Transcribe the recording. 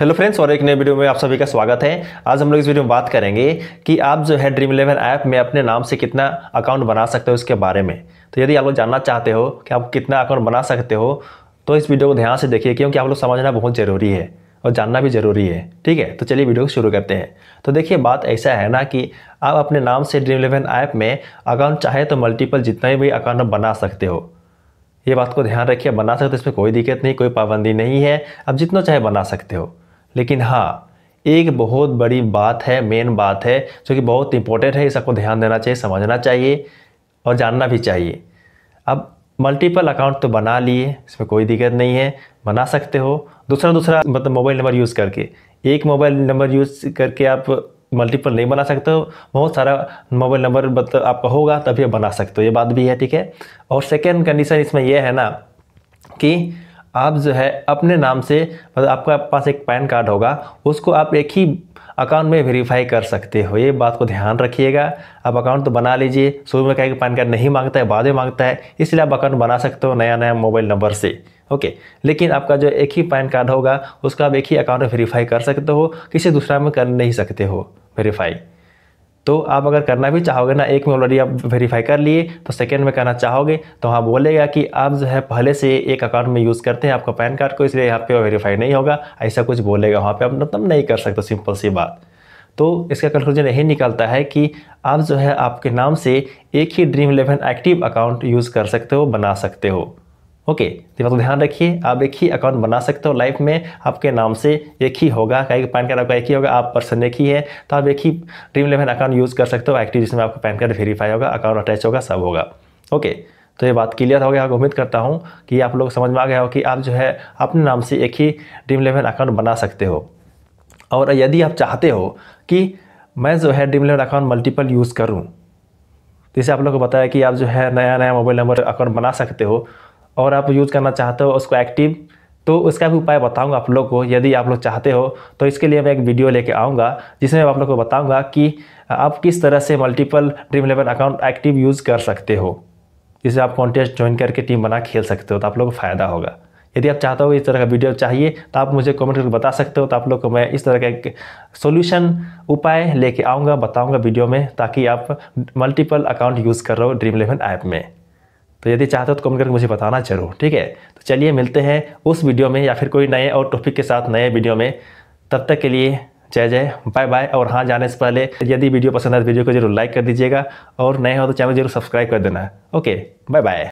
Hello friends और एक नए वीडियो में आप सभी का स्वागत है। आज हम लोग इस वीडियो में बात करेंगे कि आप जो है ड्रीम11 ऐप में अपने नाम से कितना अकाउंट बना सकते हो उसके बारे में। तो यदि आप लोग जानना चाहते हो कि आप कितना अकाउंट बना सकते हो तो इस वीडियो को ध्यान से देखिए, क्योंकि आप लोग समझना बहुत ज़रूरी है और जानना भी ज़रूरी है। ठीक है, तो चलिए वीडियो शुरू करते हैं। तो देखिए, बात ऐसा है ना कि आप अपने नाम से ड्रीम11 ऐप में अकाउंट चाहे तो मल्टीपल जितना भी अकाउंट बना सकते हो। ये बात को ध्यान रखिए, बना सकते हो, इसमें कोई दिक्कत नहीं, कोई पाबंदी नहीं है, आप जितना चाहे बना सकते हो। लेकिन हाँ, एक बहुत बड़ी बात है, मेन बात है जो कि बहुत इंपॉर्टेंट है, इसको ध्यान देना चाहिए, समझना चाहिए और जानना भी चाहिए। अब मल्टीपल अकाउंट तो बना लिए, इसमें कोई दिक्कत नहीं है, बना सकते हो। दूसरा मतलब मोबाइल नंबर यूज़ करके, एक मोबाइल नंबर यूज़ करके आप मल्टीपल नहीं बना सकते हो। बहुत सारा मोबाइल नंबर मतलब आपका होगा तभी आप बना सकते हो, ये बात भी है। ठीक है, और सेकेंड कंडीशन इसमें यह है ना कि आप जो है अपने नाम से मतलब आपका पास एक पैन कार्ड होगा, उसको आप एक ही अकाउंट में वेरीफाई कर सकते हो। ये बात को ध्यान रखिएगा। आप अकाउंट तो बना लीजिए, शुरू में कहेगा पैन कार्ड नहीं मांगता है, बाद में मांगता है, इसलिए आप अकाउंट बना सकते हो नया नया मोबाइल नंबर से। ओके, लेकिन आपका जो एक ही पैन कार्ड होगा उसका आप एक ही अकाउंट में वेरीफाई कर सकते हो, किसी दूसरा में कर नहीं सकते हो वेरीफाई। तो आप अगर करना भी चाहोगे ना, एक में ऑलरेडी आप वेरीफाई कर लिए तो सेकंड में करना चाहोगे तो हाँ बोलेगा कि आप जो है पहले से एक अकाउंट में यूज़ करते हैं आपका पैन कार्ड को, इसलिए यहाँ पे वेरीफाई नहीं होगा, ऐसा कुछ बोलेगा। वहाँ पे आप मतलब नहीं कर सकते, सिंपल सी बात। तो इसका कंक्लूजन यही निकलता है कि आप जो है आपके नाम से एक ही ड्रीम11 एक्टिव अकाउंट यूज़ कर सकते हो, बना सकते हो। ओके, तो बात ध्यान रखिए, आप एक ही अकाउंट बना सकते हो लाइफ में, आपके नाम से एक ही होगा, कहीं पैन कार्ड आपका एक ही होगा, आप पर्सन एक ही है, तो आप एक ही ड्रीम11 अकाउंट यूज़ कर सकते हो एक्टिव, जिसमें आपका पैन कार्ड वेरीफाई होगा, अकाउंट अटैच होगा, सब होगा। ओके, तो ये बात क्लियर हो गया। उम्मीद करता हूँ कि आप लोग समझ में आ गया हो कि आप जो है अपने नाम से एक ही ड्रीम11 अकाउंट बना सकते हो। और यदि आप चाहते हो कि मैं जो है ड्रीम11 अकाउंट मल्टीपल यूज़ करूँ, जैसे आप लोग को बताया कि आप जो है नया नया मोबाइल नंबर अकाउंट बना सकते हो और आप यूज़ करना चाहते हो उसको एक्टिव, तो उसका भी उपाय बताऊंगा आप लोग को। यदि आप लोग चाहते हो तो इसके लिए मैं एक वीडियो लेके आऊँगा जिसमें आप लोग को बताऊंगा कि आप किस तरह से multiple Dream eleven account active use कर सकते हो, जिससे आप कॉन्टेस्ट ज्वाइन करके टीम बना खेल सकते हो, तो आप लोग को फ़ायदा होगा। यदि आप चाहते हो इस तरह का वीडियो चाहिए तो आप मुझे कमेंट करके बता सकते हो, तो आप लोग को मैं इस तरह का एक सोल्यूशन उपाय लेके आऊँगा, बताऊँगा वीडियो में, ताकि आप मल्टीपल अकाउंट यूज़ कर रहे हो ड्रीम11 ऐप में। तो यदि चाहते हो तो कमेंट करके मुझे बताना जरूर। ठीक है, तो चलिए मिलते हैं उस वीडियो में या फिर कोई नए और टॉपिक के साथ नए वीडियो में। तब तक के लिए जय जय, बाय बाय। और हाँ, जाने से पहले यदि वीडियो पसंद आए तो वीडियो को जरूर लाइक कर दीजिएगा और नए हो तो चैनल जरूर सब्सक्राइब कर देना। Okay, bye bye.